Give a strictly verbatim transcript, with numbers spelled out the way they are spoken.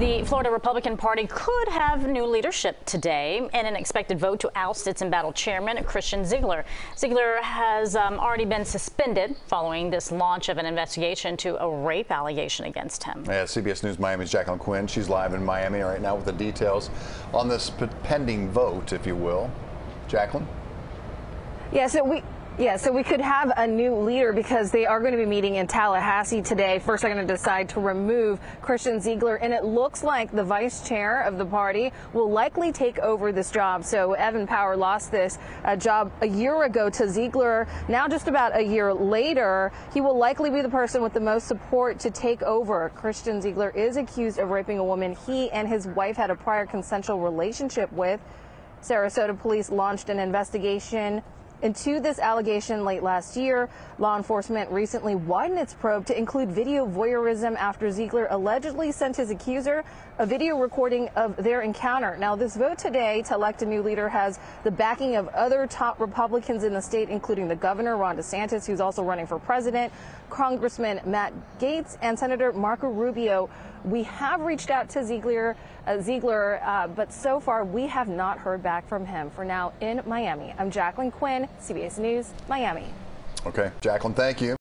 The Florida Republican Party could have new leadership today in an expected vote to oust its embattled chairman, Christian Ziegler. Ziegler has um, already been suspended following this launch of an investigation to a rape allegation against him. Yeah, C B S News Miami's Jacqueline Quynh. She's live in Miami right now with the details on this pending vote, if you will. Jacqueline? Yeah, so we... Yeah, so we could have a new leader because they are going to be meeting in Tallahassee today. First, they're going to decide to remove Christian Ziegler, and it looks like the vice chair of the party will likely take over this job. So Evan Power lost this uh, job a year ago to Ziegler. Now, just about a year later, he will likely be the person with the most support to take over. Christian Ziegler is accused of raping a woman he and his wife had a prior consensual relationship with. Sarasota police launched an investigation into this allegation late last year. Law enforcement recently widened its probe to include video voyeurism after Ziegler allegedly sent his accuser a video recording of their encounter. Now, this vote today to elect a new leader has the backing of other top Republicans in the state, including the governor, Ron DeSantis, who's also running for president, Congressman Matt Gaetz, and Senator Marco Rubio. We have reached out to Ziegler, uh, Ziegler uh, but so far we have not heard back from him. For now, in Miami, I'm Jacqueline Quynh, C B S News, Miami. Okay, Jacqueline, thank you.